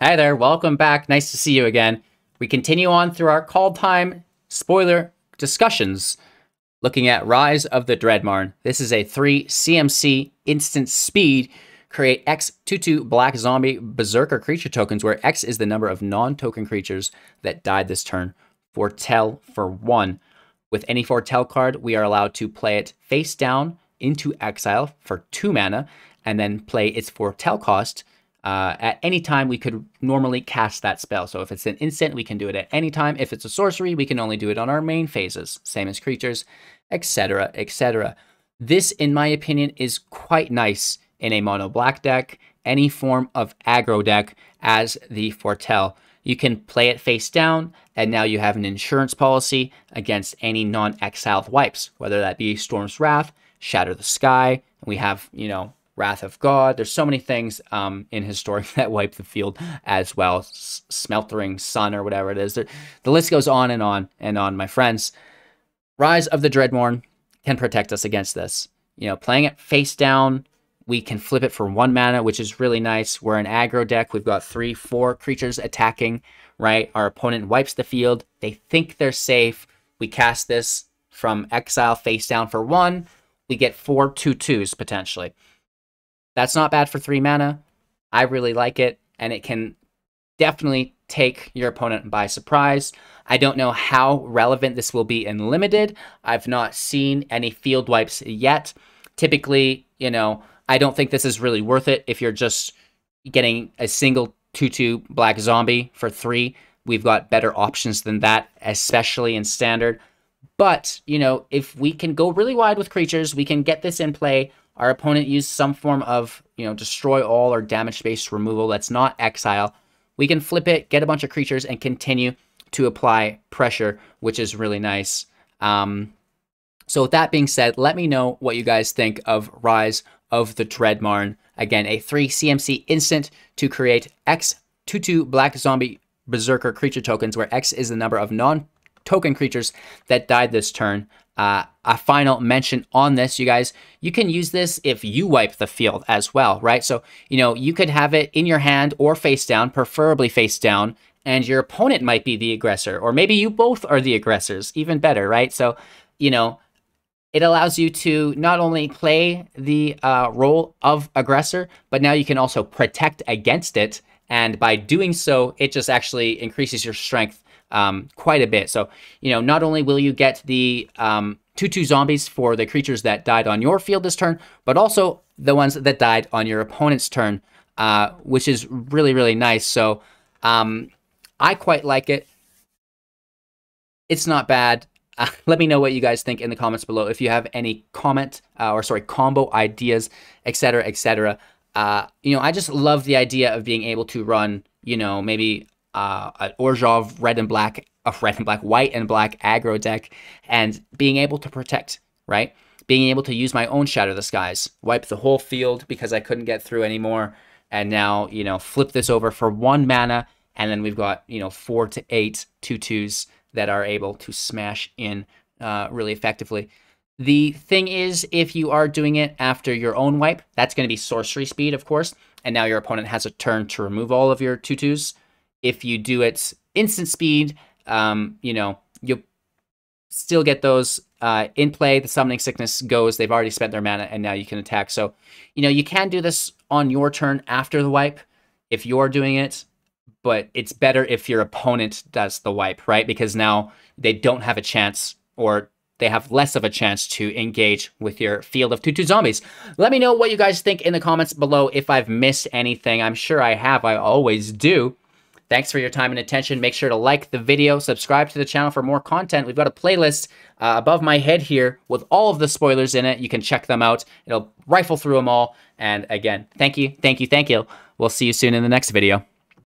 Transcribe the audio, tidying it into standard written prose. Hi there, welcome back. Nice to see you again. We continue on through our call time spoiler discussions, looking at Rise of the Dread Marn. This is a 3 CMC instant speed. Create X/2/2 black zombie berserker creature tokens, where X is the number of non-token creatures that died this turn. Foretell for 1. With any foretell card, we are allowed to play it face down into exile for 2 mana, and then play its foretell cost. At any time, we could normally cast that spell. So if it's an instant, we can do it at any time. If it's a sorcery, we can only do it on our main phases, same as creatures, etc., etc. This, in my opinion, is quite nice in a mono black deck, any form of aggro deck, as the foretell. You can play it face down, and now you have an insurance policy against any non-exiled wipes, whether that be Storm's Wrath, Shatter the Sky, and we have, you know, Wrath of God. There's so many things in Historic that wipe the field as well. Smeltering Sun or whatever it is. The list goes on and on and on, my friends. Rise of the Dread Marn can protect us against this. You know, playing it face down, we can flip it for 1 mana, which is really nice. We're an aggro deck. We've got 3-4 creatures attacking, right? Our opponent wipes the field. They think they're safe. We cast this from exile face down for 1. We get 4/2/2s potentially. That's not bad for 3 mana. I really like it, and it can definitely take your opponent by surprise. I don't know how relevant this will be in Limited. I've not seen any field wipes yet. Typically, you know, I don't think this is really worth it if you're just getting a single 2/2 black zombie for 3. We've got better options than that, especially in Standard. But, you know, if we can go really wide with creatures, we can get this in play. Our opponent used some form of, you know, destroy all or damage-based removal that's not exile. We can flip it, get a bunch of creatures, and continue to apply pressure, which is really nice. So with that being said, let me know what you guys think of Rise of the Dread Marn. Again, a 3 CMC instant to create X/2/2 black zombie berserker creature tokens, where X is the number of non-token creatures that died this turn. A final mention on this, you guys, you can use this if you wipe the field as well, right? So, you know, you could have it in your hand or face down, preferably face down, and your opponent might be the aggressor, or maybe you both are the aggressors, even better, right? So, you know, it allows you to not only play the role of aggressor, but now you can also protect against it, and by doing so, it just actually increases your strength quite a bit. So, you know, not only will you get the 2/2 zombies for the creatures that died on your field this turn, but also the ones that died on your opponent's turn, which is really, really nice. So I quite like it. It's not bad. Let me know what you guys think in the comments below. If you have any combo ideas, etc., etc. You know, I just love the idea of being able to run, you know, maybe an Orzhov white and black aggro deck, and being able to protect, right? Being able to use my own Shatter the Skies, wipe the whole field because I couldn't get through anymore, and now, you know, flip this over for 1 mana, and then we've got, you know, 4 to 8 2/2s that are able to smash in really effectively. The thing is, if you are doing it after your own wipe, that's going to be sorcery speed, of course, and now your opponent has a turn to remove all of your 2/2s. If you do it instant speed, you know, you'll still get those in play. The Summoning Sickness goes. They've already spent their mana, and now you can attack. So, you know, you can do this on your turn after the wipe if you're doing it, but it's better if your opponent does the wipe, right? Because now they don't have a chance, or they have less of a chance to engage with your field of 2/2 zombies. Let me know what you guys think in the comments below if I've missed anything. I'm sure I have. I always do. Thanks for your time and attention. Make sure to like the video, subscribe to the channel for more content. We've got a playlist above my head here with all of the spoilers in it. You can check them out. It'll rifle through them all. And again, thank you. We'll see you soon in the next video.